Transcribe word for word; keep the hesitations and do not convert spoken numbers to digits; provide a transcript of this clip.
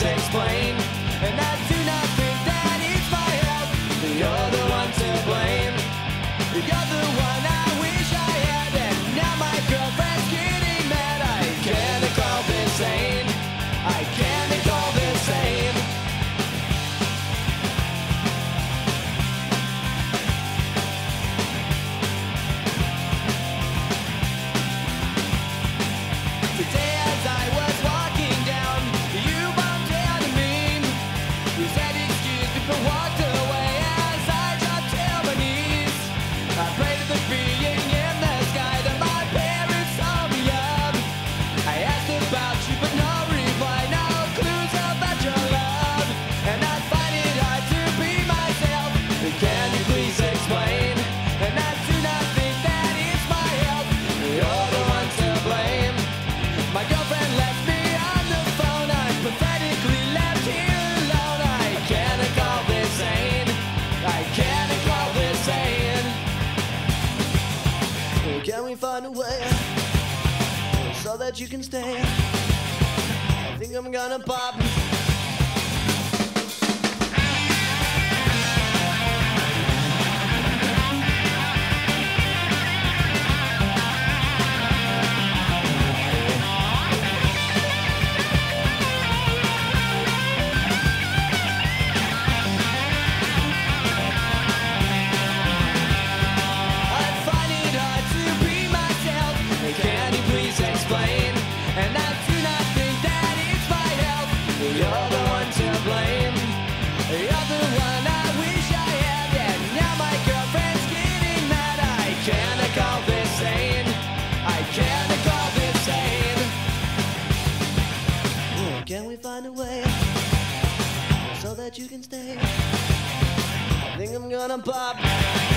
Explain, and I do not think that it's my help. You're the one to blame. You're the one I wish I had, and now my girlfriend's getting mad. I can't call this sane. I can't call this sane. Today, as I was walking down, you. You said excuse me but walked away as I dropped to my knees. I prayed to the being in the sky that my parents saw me up. I asked about you but no reply, no clues about your love. And I find it hard to be myself. Can you please explain? And I do not think that it's my help. You're the one to blame. My girlfriend left me on the phone. I'm pathetically left here. Can we find a way so that you can stay? I think I'm gonna pop. Can we find a way so that you can stay? I think I'm gonna pop.